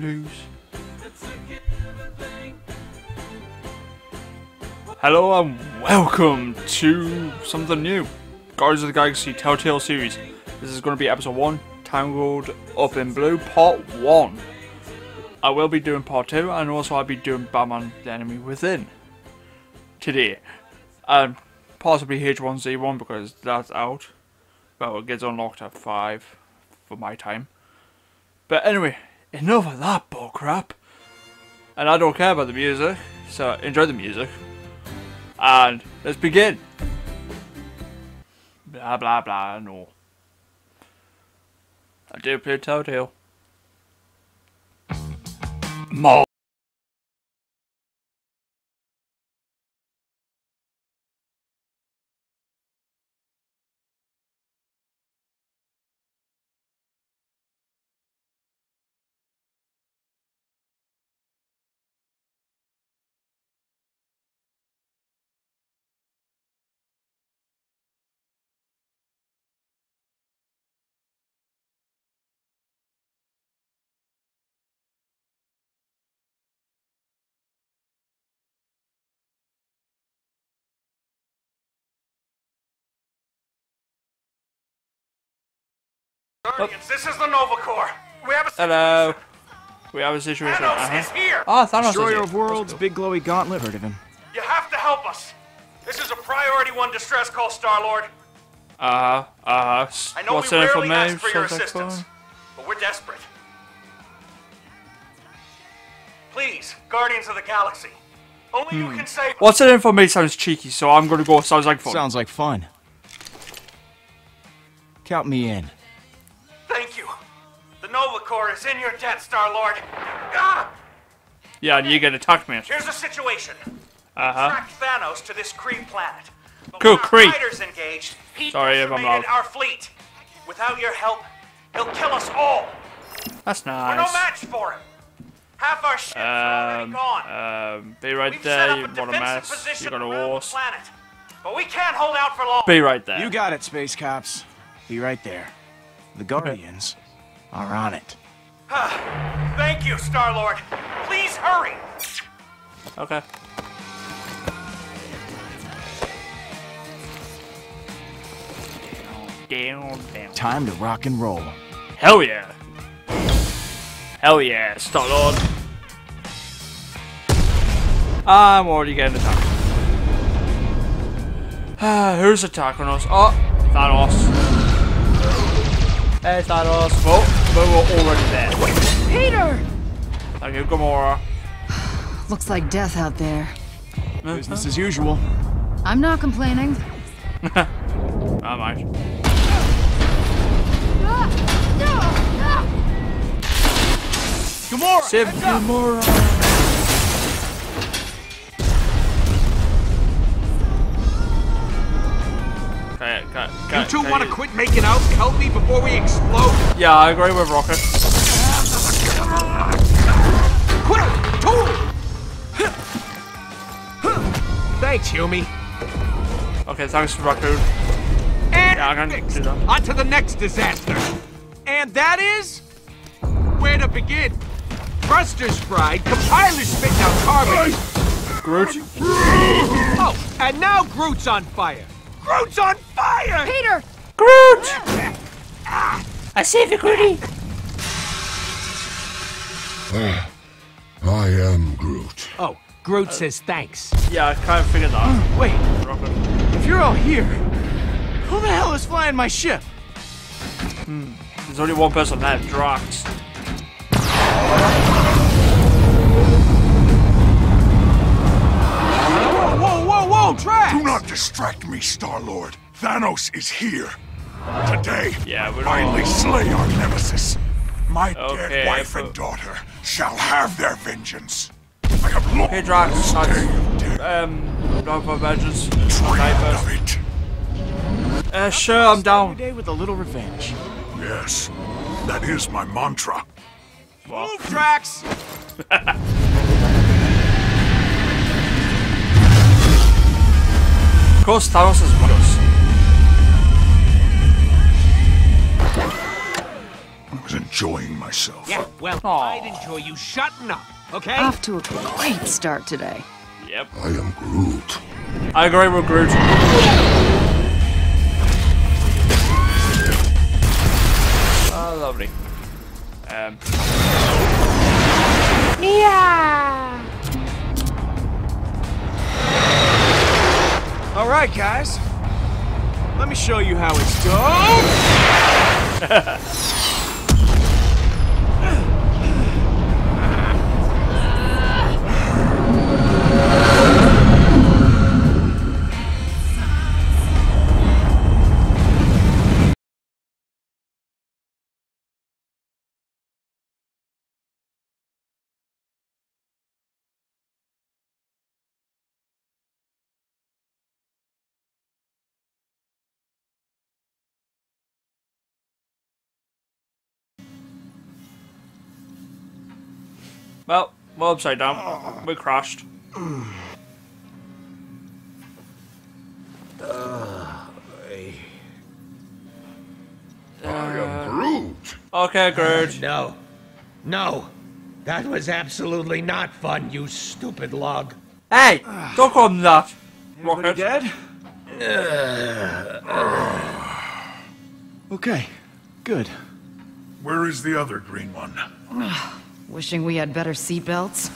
blues. Hello and welcome to something new. Guardians of the Galaxy Telltale series. This is going to be episode 1, Tangled Up in Blue, part 1. I will be doing part 2 and also I'll be doing Batman The Enemy Within today. And possibly H1Z1 because that's out. Well, it gets unlocked at 5 for my time. But anyway, enough of that bullcrap. And I don't care about the music, so enjoy the music. And let's begin. Blah blah blah, no. I do play Telltale. More. Guardians, this is the Nova Corps. We have a hello. We have a situation. Thanos is here. Oh, Thanos is here. Destroyer of worlds, big glowy gauntlet. Heard of him. You have to help us. This is a priority 1 distress call, Star-Lord. I know we rarely ask for your assistance, but we're desperate. Please, Guardians of the Galaxy, only you can save. What's it in for me sounds cheeky, so I'm gonna go. Sounds like fun. Sounds like fun. Count me in. Nova Corps is in your debt, Star-Lord. Ah! Yeah, and you get attacked, man. Here's the situation. Track Thanos to this Kree planet. But cool, Kree. Fighters engaged. He decimated our fleet. Without your help, he'll kill us all. That's nice. We're no match for him. Half our ships are already gone. Be right We've there. You've got a mess. You've got a horse. But we can't hold out for long. Be right there. You got it, space cops. Be right there. The Guardians. Are on it. Thank you, Star-Lord. Please hurry. Okay. Damn. Time to rock and roll. Hell yeah. Hell yeah, Star-Lord. I'm already getting attacked. Who's attacking us? Oh, Thanos. Hey, Thanos. Oh, but we're already there. Peter! Thank you, Gamora. Looks like death out there. Business as usual. I'm not complaining. I might. Gamora! Save Gamora! You two want to quit making out and help me before we explode? Yeah, I agree with Rocket. Quit it! Thanks, Hume. Okay, thanks, Rocket. And yeah, I can do that. On to the next disaster. And that is... where to begin. Thrusters fried, compilers spitting out carbon. Groot. Oh, and now Groot's on fire. Groot's on fire! Peter! Groot! I save you, Grooty! I am Groot. Oh, Groot says thanks. Yeah, I kind of figured that. Wait, Robert. If you're all here, who the hell is flying my ship? There's only one person that dropped. Tracks. Do not distract me, Star-Lord. Thanos is here. Today, yeah, finally slay our nemesis. My dead wife and daughter shall have their vengeance. I have lost not for vengeance. Sure, I'm down. Today with a little revenge. Yes, that is my mantra. Move, Drax! Of course, Thanos is with us. I was enjoying myself. Yeah, well, I'd enjoy you shutting up, okay? Off to a great start today. Yep. I am Groot. I agree with Groot. Oh, lovely. Yeah! Alright, guys. Let me show you how it's done. Well, we're upside down. We crashed. I am Groot. Okay, Groot. No. No. That was absolutely not fun, you stupid log. Hey! Don't call him that. Rocket. Dead? Okay. Good. Where is the other green one? Wishing we had better seatbelts.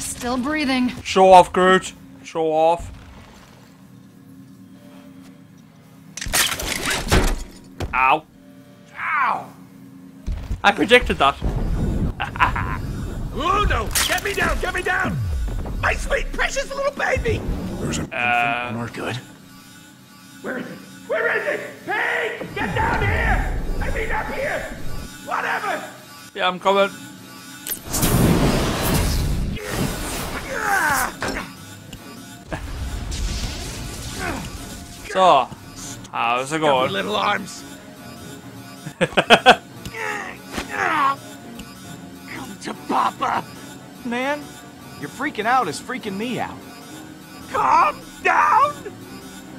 Still breathing. Show off, Groot. Show off. Ow. Ow. I predicted that. Oh no! Get me down! Get me down! My sweet, precious little baby! There's an infant on our good. Where is it? Where is it? Hey! Get down here! I mean up here! Whatever! Yeah, I'm coming. So, how's it going? Little arms. Come to Papa. Man, you're freaking out is freaking me out. Calm down.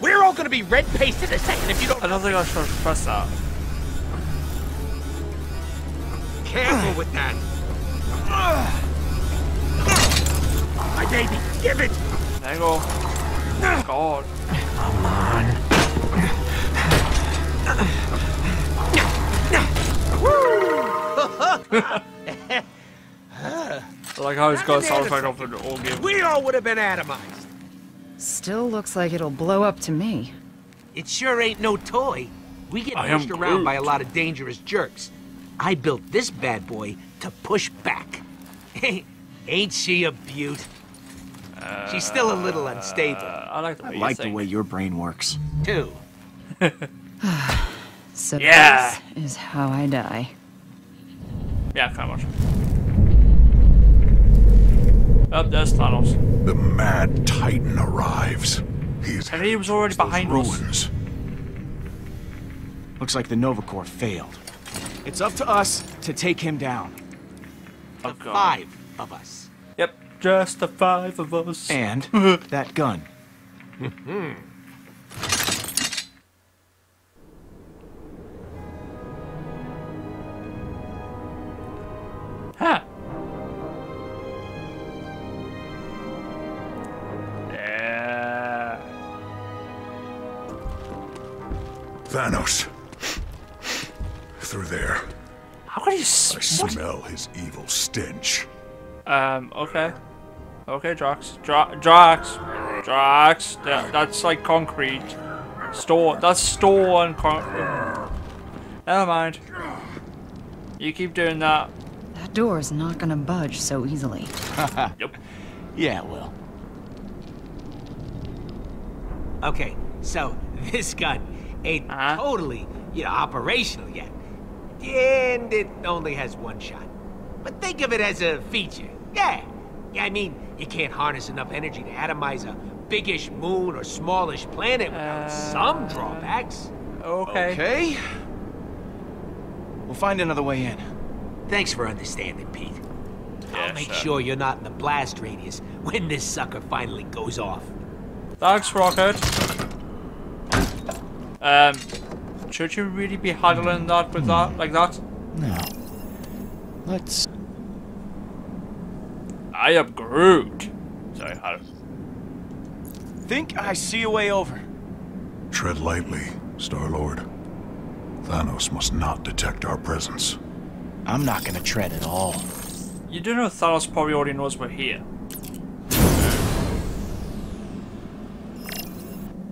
We're all gonna be red paste in a second if you don't. I don't think I should press that. Careful with that. My baby, give it. There you go. God. Come on. Woo! Like how he's got a sound effect off the old game. We all would have been atomized. Still looks like it'll blow up to me. It sure ain't no toy. We get pushed around by a lot of dangerous jerks. I built this bad boy to push back. Ain't she a beaut? She's still a little unstable. I like the way your brain works. Too. So yeah. This is how I die. Yeah, kind of. Up there's Thanos. The mad Titan arrives. He was already behind ruins. Looks like the Nova Corps failed. It's up to us to take him down. The five of us. Yep, just the five of us. And that gun. Huh. Yeah. Thanos. Through there. How could you smell his evil stench? Okay. Okay, Drax. Drax. Yeah, that's like concrete. That's stone concrete. Never mind. You keep doing that. That door's not gonna budge so easily. Yep. Yeah, it will. Okay, so this gun ain't totally, you know, operational yet. And it only has one shot. But think of it as a feature. Yeah. Yeah, I mean, you can't harness enough energy to atomize a biggish moon or smallish planet without some drawbacks. Okay. Okay. We'll find another way in. Thanks for understanding, Pete. Yeah, I'll make sure you're not in the blast radius when this sucker finally goes off. Thanks, Rocket. Should you really be huddling that with that like that? No. Let's. I am Groot. Sorry, I think I see a way over. Tread lightly, Star-Lord. Thanos must not detect our presence. I'm not gonna tread at all. You do know Thanos probably already knows we're here.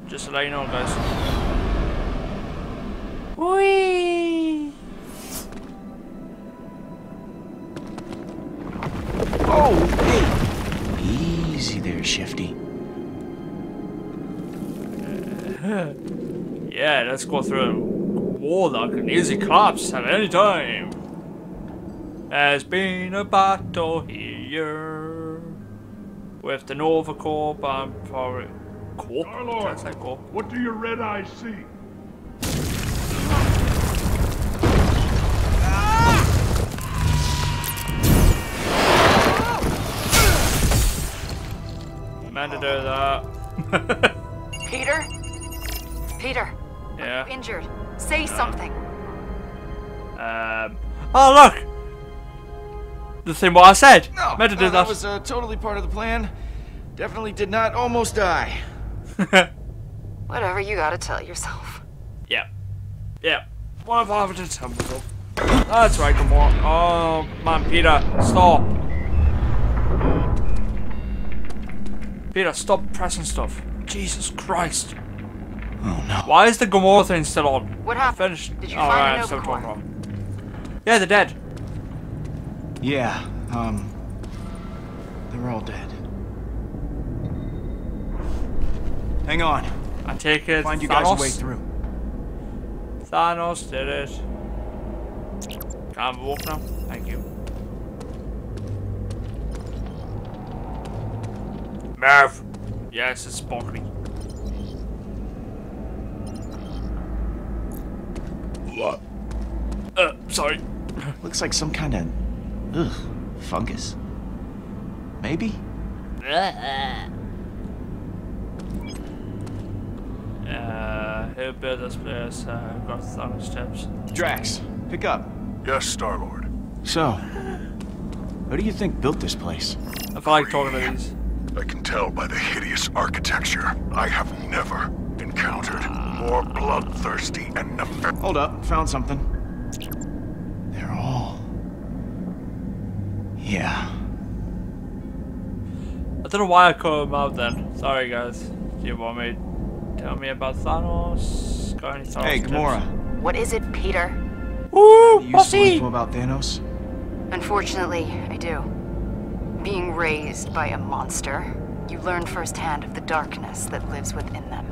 Just to let you know, guys. Whee! Oh, hey! Easy there, Shifty. Yeah, let's go through a warlock and easy collapse at any time. There's been a battle here with the Nova Corps and probably. Corp? That's like Corp. What do your red eyes see? Meant to do that. Peter? Peter. Yeah. I'm injured. Say something. Oh look! The same what I said. No, meant to do that was totally part of the plan. Definitely did not almost die. Whatever you gotta tell yourself. Yeah. Yeah. What if I have to tell myself? That's right, Gamora. Oh, man, Peter, stop. Peter, stop pressing stuff. Jesus Christ. Oh, no. Why is the Gamora thing still on? What happened? Finished. Did you find the Nova Corps? Yeah, they're dead. Yeah, they're all dead. Hang on. I take it. Find you guys a way through. Thanos did it. Can't walk now. Thank you. Move. Yes, it's sparkly. What? Sorry. Looks like some kind of fungus. Maybe. Who built this place? Got Thanos steps. Drax, pick up. Yes, Star-Lord. So, who do you think built this place? I feel like talking to these. I can tell by the hideous architecture. I have never encountered more bloodthirsty and nefarious. Hold up, found something. They're all. Yeah. I don't know why I called them out then. Sorry, guys. Do you want me? Tell me about Thanos. Got any Thanos? Hey, Gamora. What is it, Peter? Ooh, you know about Thanos? Unfortunately, I do. Being raised by a monster, you learn firsthand of the darkness that lives within them.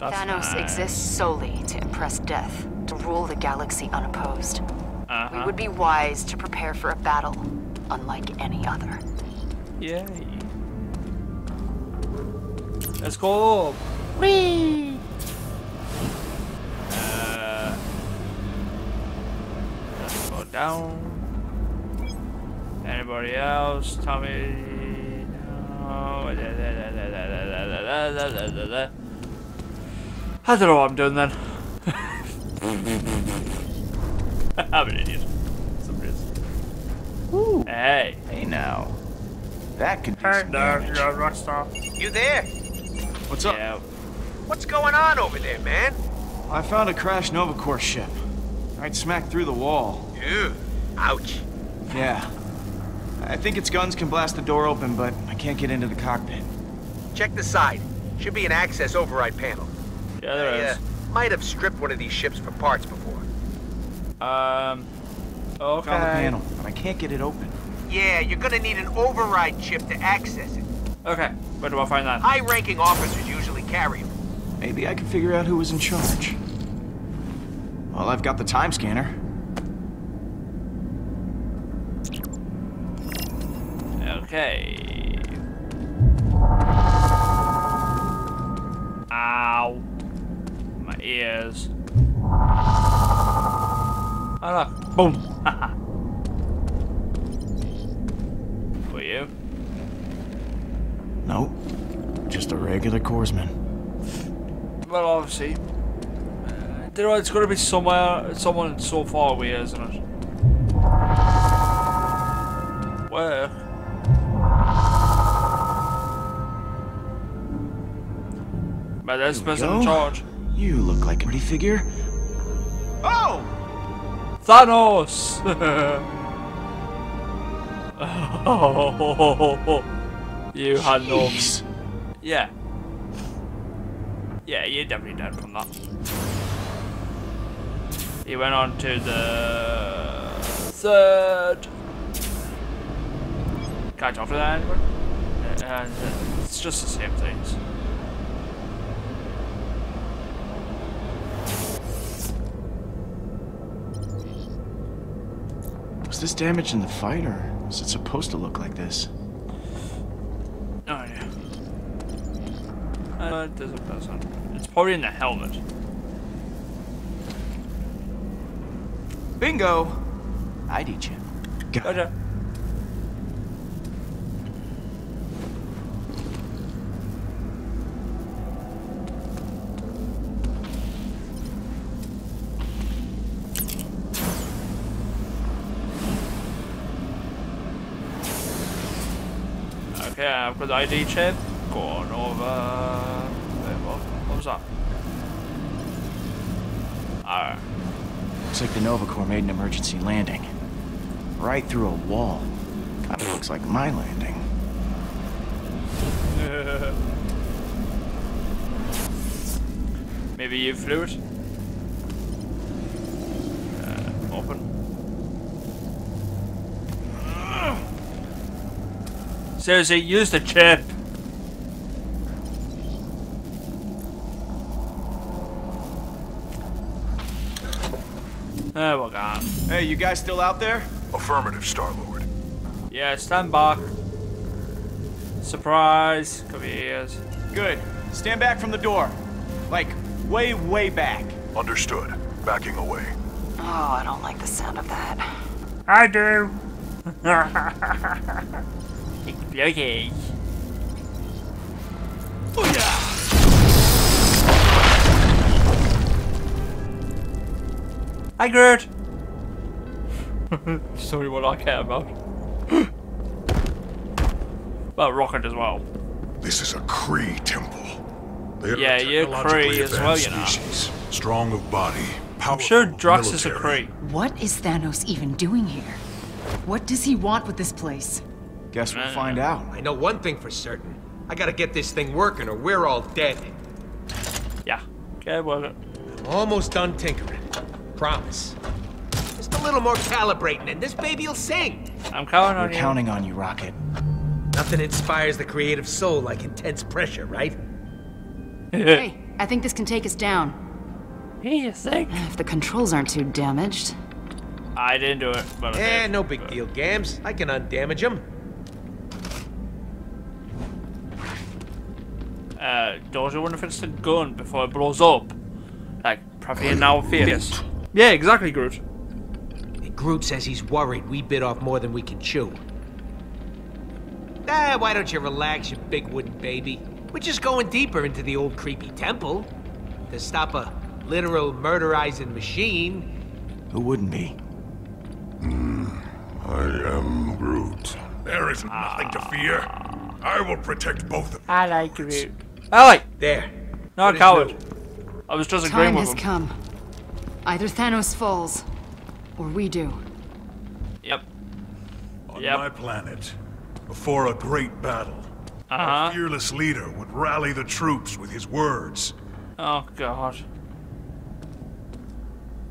That's Thanos exists solely to impress death, to rule the galaxy unopposed. We would be wise to prepare for a battle unlike any other. Yay. Let's go. Whee! Let's go down. Anybody else? Tommy? No. I don't know what I'm doing then. I'm an idiot. Somebody is. Hey. Hey now. That could be some damage. You there? What's up? Yeah. What's going on over there, man? I found a crashed Nova Corps ship. Right smack through the wall. Ew. Ouch. Yeah. I think its guns can blast the door open, but I can't get into the cockpit. Check the side. Should be an access override panel. Yeah, there is. Might have stripped one of these ships for parts before. Okay. Found the panel, but I can't get it open. Yeah, you're gonna need an override chip to access it. Okay. Where do I find that? High-ranking officers usually carry them. Maybe I can figure out who was in charge. Well, I've got the time scanner. Okay. Ow. My ears. Oh, look. Boom. Were you? Nope. Just a regular corpsman. Well, obviously, It's got to be somewhere, someone so far away, isn't it? Where? Man, this person in charge. You look like a pretty figure. Oh! Thanos! Oh, you had no. Yeah. Yeah, you're definitely dead from that. He went on to the third. Can't talk to that anymore. It's just the same things. Was this damage in the fight, or was it supposed to look like this? Oh yeah. There's a person. It's probably in the helmet. Bingo! I'd eat you. Gotcha. Okay, I've got the ID chip. Go on over. Wait, what was that? Alright. Looks like the Nova Corps made an emergency landing. Right through a wall. Kinda looks like my landing. Maybe you flew it? Open. Seriously, use the chip! Oh my god. Hey, you guys still out there? Affirmative, Star-Lord. Yeah, stand back. Surprise. Cover your ears. Good. Stand back from the door. Like, way, way back. Understood. Backing away. Oh, I don't like the sound of that. I do. Exploding. Oh yeah! Hi, Groot! Sorry, what I care about. Well, Rocket as well. This is a Kree temple. They're yeah, you're Kree as well, you know. Strong of body, powerful. I'm sure Drax is a Kree. What is Thanos even doing here? What does he want with this place? Guess we'll find out. I know one thing for certain. I gotta get this thing working or we're all dead. Yeah. Okay, well. I'm almost done tinkering. Promise. Just a little more calibrating and this baby'll sing. I'm counting on you. We're counting on you, Rocket. Nothing inspires the creative soul like intense pressure, right? Hey, I think this can take us down. Yes, if the controls aren't too damaged. I didn't do it, but yeah, no big deal, Gams. I can undamage them. Don't you want to finish the gun before it blows up? Like, probably now fierce. Yeah, exactly, Groot. And Groot says he's worried we bit off more than we can chew. Ah, why don't you relax, you big wooden baby? We're just going deeper into the old creepy temple. To stop a literal murderizing machine. Who wouldn't be? I am Groot. There is nothing to fear. I will protect both of them. I like Groot. I like. There. Not a coward. I was just agreeing with him. Time has come. Either Thanos falls, or we do. Yep. On my planet, before a great battle, our fearless leader would rally the troops with his words. Oh god.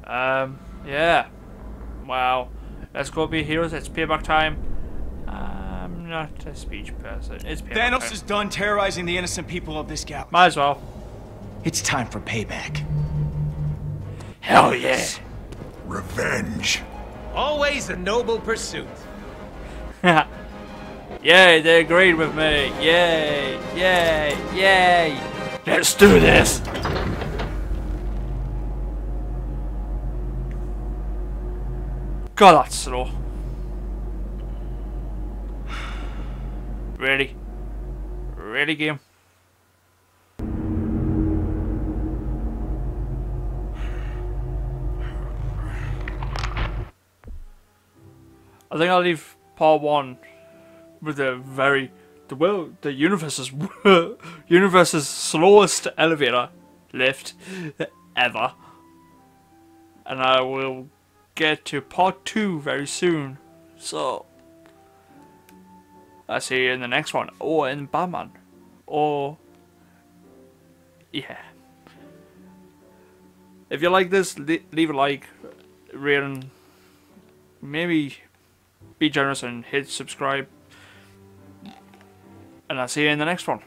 Yeah. Wow. Let's go be heroes. It's payback time. I'm not a speech person. It's payback time. Thanos is done terrorizing the innocent people of this galaxy. Might as well. It's time for payback. Hell yeah! Revenge. Always a noble pursuit. Yay, they agreed with me. Yay, yay, yay. Let's do this. God, that's slow. Really? Really, game? I think I'll leave part one with a very the universe's slowest elevator lift ever, and I will get to part two very soon. So I'll see you in the next one, or in Batman, or yeah. If you like this, leave a like, rate, and maybe be generous and hit subscribe. And I'll see you in the next one.